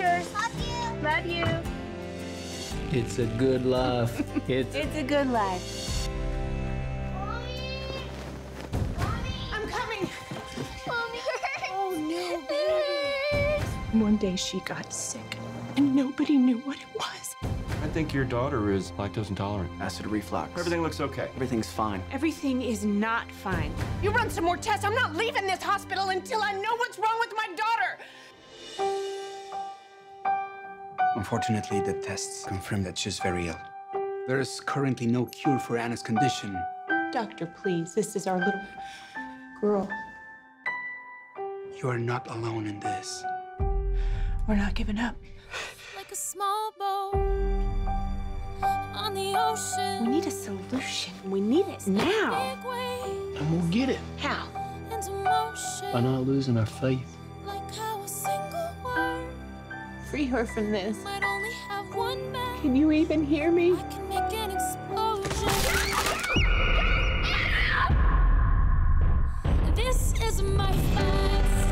teachers. Love you. Love you. It's a good life. It's a good life. Mommy! Mommy! I'm coming! Mommy! Oh, no, baby. One day she got sick, and nobody knew what it was. I think your daughter is lactose intolerant. Acid reflux. Everything looks okay. Everything's fine. Everything is not fine. You run some more tests. I'm not leaving this hospital until I know what's wrong with my daughter. Unfortunately, the tests confirm that she's very ill. There is currently no cure for Anna's condition. Doctor, please, this is our little girl. You are not alone in this. We're not giving up. Like a small boat on the ocean. We need a solution. We need it now. And we'll get it. How? By not losing our faith. Free her from this. Might only have one man. Can you even hear me? I can make an explosion. This is my fight.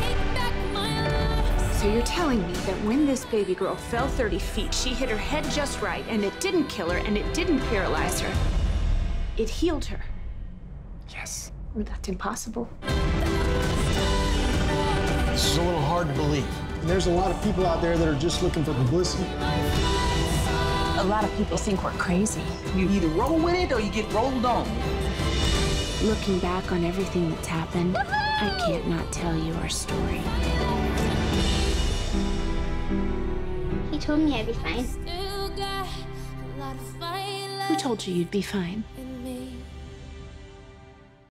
Take back my life. So you're telling me that when this baby girl fell 30 feet, she hit her head just right, and it didn't kill her, and it didn't paralyze her. It healed her. Yes. Well, that's impossible. This is a little hard to believe. And there's a lot of people out there that are just looking for publicity. A lot of people think we're crazy. You either roll with it or you get rolled on. Looking back on everything that's happened, I can't not tell you our story. He told me I'd be fine. Who told you you'd be fine?